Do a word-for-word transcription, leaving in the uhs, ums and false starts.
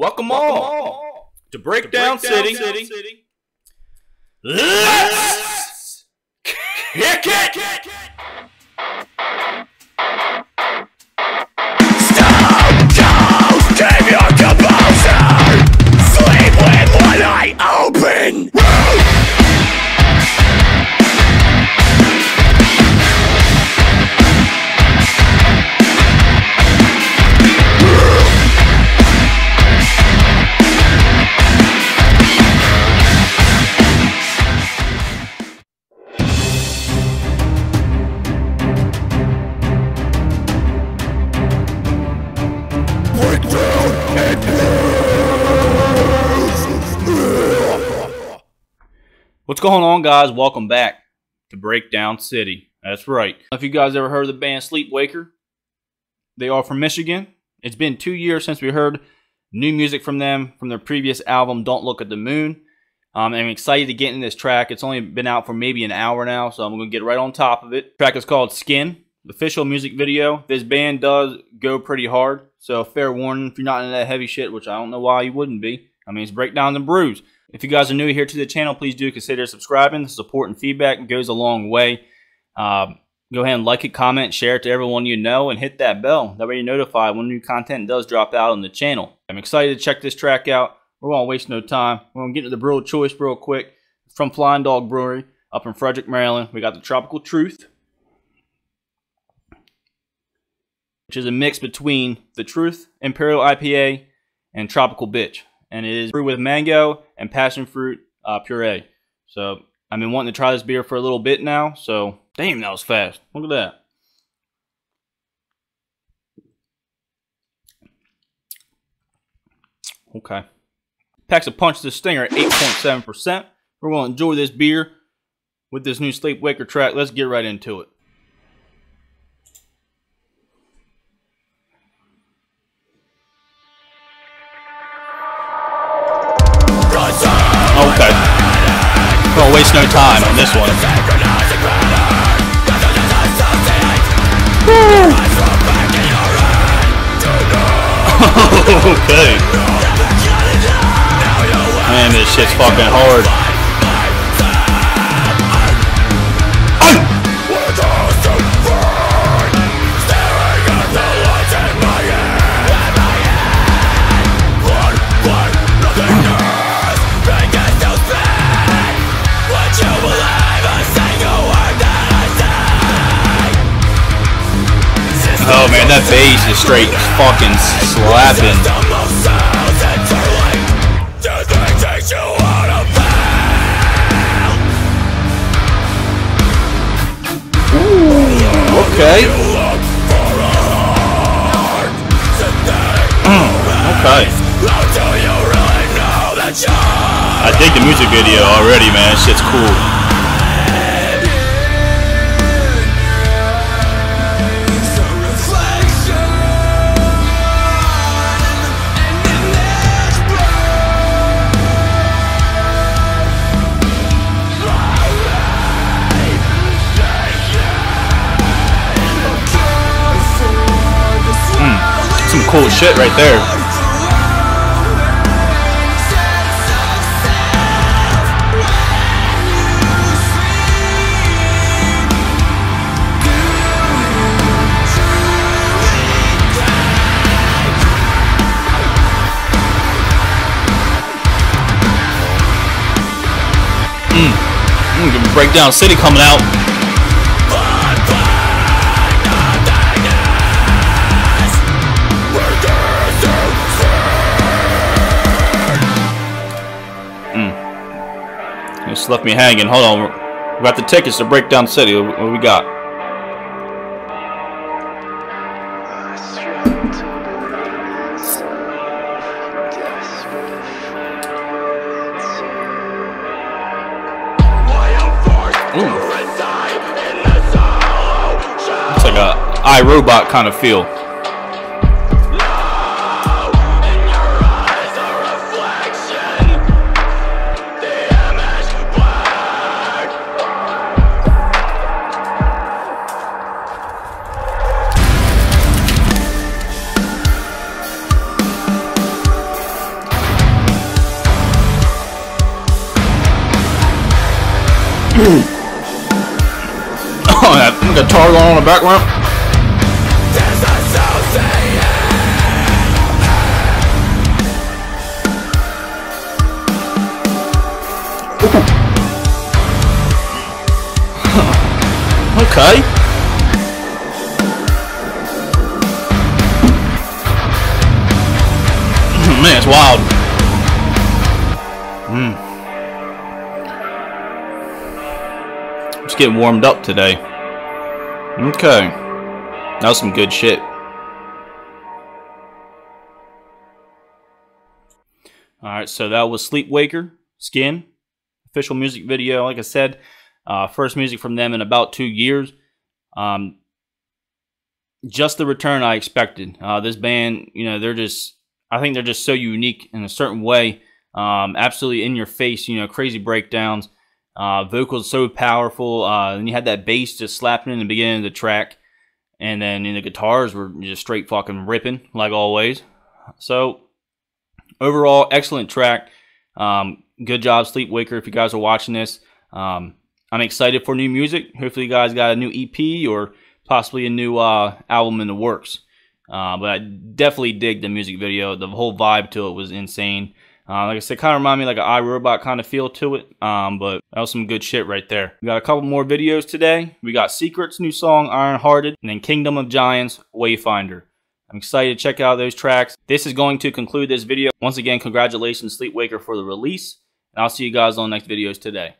Welcome, Welcome all, all to Breakdown, to Breakdown City. City. City. Let's kick it! Kick it! Stop! Don't keep your composure! Sleep with one eye open! What's going on, guys? Welcome back to Breakdown City. That's right. If you guys ever heard of the band Sleep Waker, they are from Michigan. It's been two years since we heard new music from them from their previous album, Don't Look at the Moon. Um, I'm excited to get in this track. It's only been out for maybe an hour now, so I'm going to get right on top of it. The track is called Skin, the official music video. This band does go pretty hard, so fair warning if you're not into that heavy shit, which I don't know why you wouldn't be. I mean, it's Breakdowns and Brews. If you guys are new here to the channel, please do consider subscribing. The support and feedback goes a long way. Uh, go ahead and like it, comment, share it to everyone you know, and hit that bell. That way you're notified when new content does drop out on the channel. I'm excited to check this track out. We won't waste no time. We're going to get to the brew of choice real quick. It's from Flying Dog Brewery up in Frederick, Maryland. We got the Tropical Truth, which is a mix between the Truth Imperial I P A and Tropical Bitch. And it is brewed with mango and passion fruit uh, puree. So I've been wanting to try this beer for a little bit now. So damn, that was fast. Look at that. Okay. Packs a punch to the stinger at eight point seven percent. We're going to enjoy this beer with this new Sleep Waker track. Let's get right into it. Okay. Don't waste no time on this one. Okay. Man, this shit's fucking hard. Oh man, that bass is straight fucking slapping. Ooh, okay. Okay. I dig the music video already, man. This shit's cool. Cool shit right there. Mm. I'm gonna break down City coming out. Left me hanging. Hold on. We got the tickets to Breakdown City. What we got? Ooh. It's like a iRobot kind of feel. Oh, that guitar going on in the background. Okay. Man, it's wild. Mm. Just getting warmed up today. Okay. That was some good shit. Alright, so that was Sleep Waker, Skin. Official music video, like I said. Uh, first music from them in about two years. Um, just the return I expected. Uh, this band, you know, they're just, I think they're just so unique in a certain way. Um, absolutely in your face, you know, crazy breakdowns. Uh, vocals so powerful. Uh, and you had that bass just slapping in the beginning of the track. And then you know, the guitars were just straight fucking ripping, like always. So, overall, excellent track. Um, good job, Sleep Waker, if you guys are watching this. Um, I'm excited for new music. Hopefully you guys got a new E P or possibly a new uh, album in the works. Uh, but I definitely dig the music video. The whole vibe to it was insane. Uh, like I said, kind of remind me like an iRobot kind of feel to it. Um, but that was some good shit right there. We got a couple more videos today. We got Secret's new song, Iron Hearted, and then Kingdom of Giants, Wayfinder. I'm excited to check out those tracks. This is going to conclude this video. Once again, congratulations Sleep Waker for the release. And I'll see you guys on the next videos today.